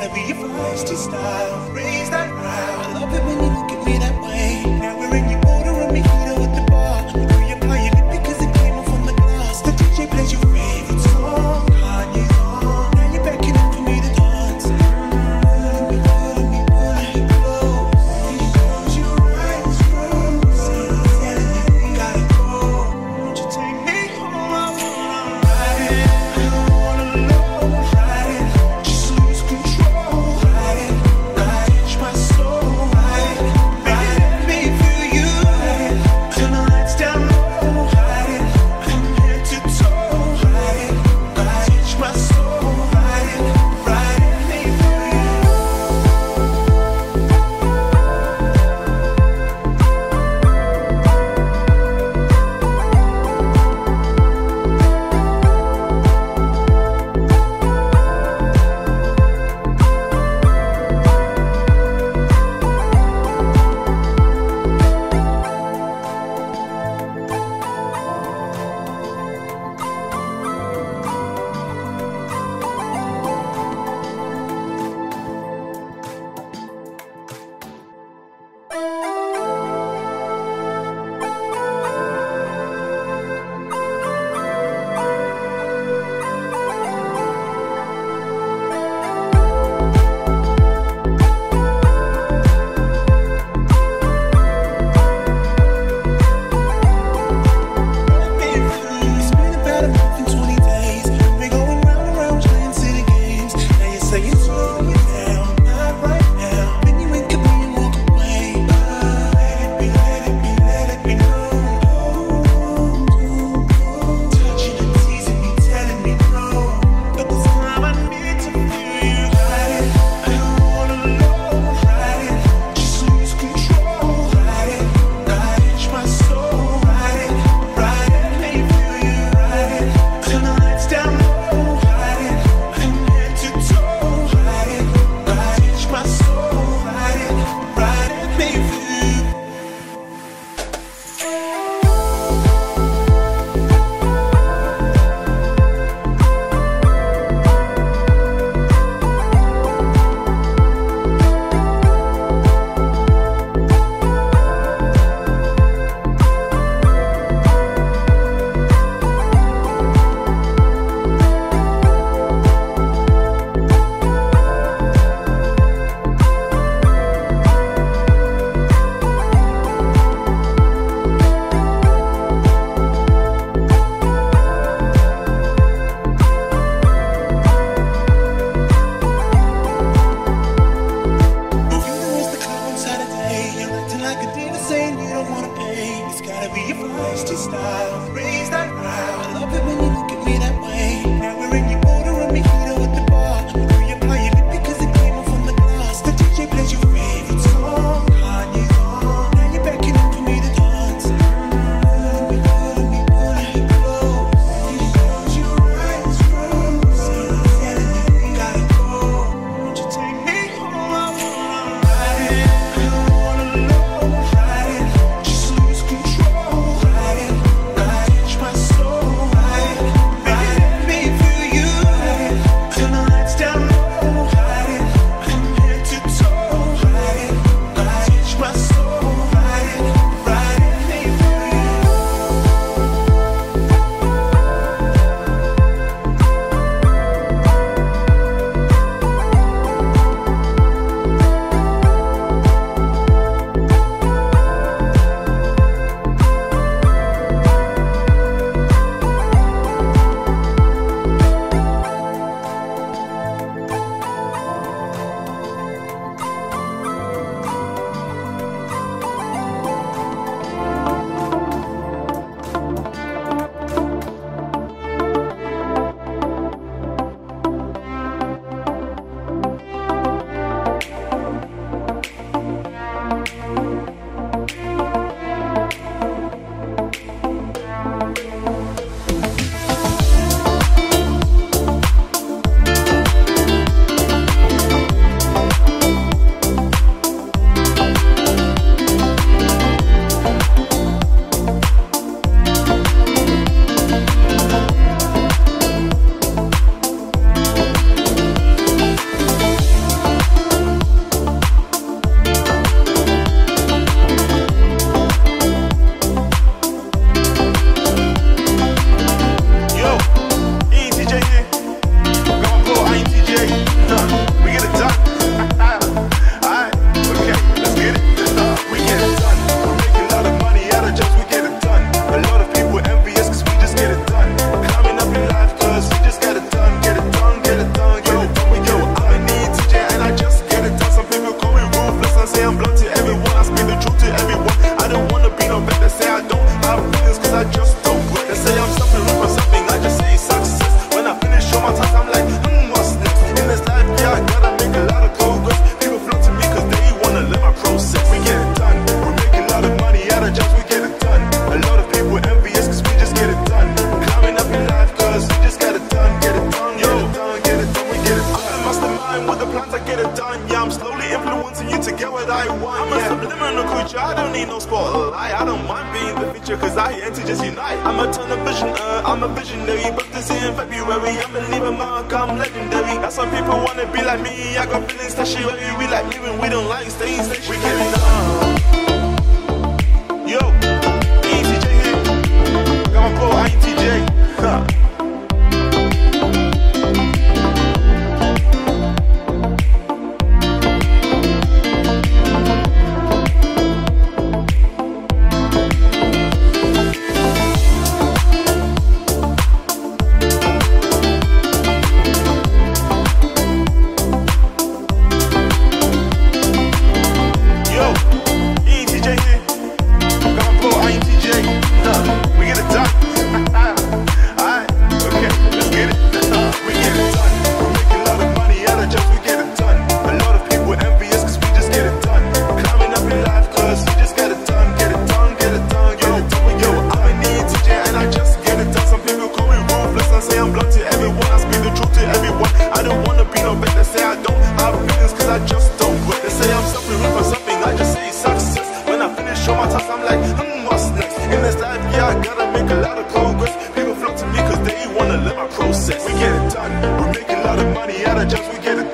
gotta be your feisty style. Raise that round. I love it when you look at me that way. Now we're in your border and mojito at the bar. Girl, you apply your lip because it came off on the glass. The DJ plays your favorite song. Kanye's on. Now you're beckoning for me to dance. Pulling me, close. Close your eyes, close. Telling you we gotta go. Won't you take me home? I wanna ride it. I don't wanna know. Ride it. Just lose control. Ride it. I touch myself. get a dime, yeah, I'm slowly influencing you to get what I want. I'm a subliminal creature, I don't need no spotlight. I don't mind being the feature, cause I aim to just unite. I'm a ton of vision, I'm a visionary. But this year in February, I'm leaving mark, I'm legendary. Now some people wanna be like me, I got feelings stationary. We like living, we don't like staying stationary. We getting on. Yo, ETJ here. Got my bro, ITJ. Huh. Process. We get it done, we're making a lot of money out of jobs, we get it done.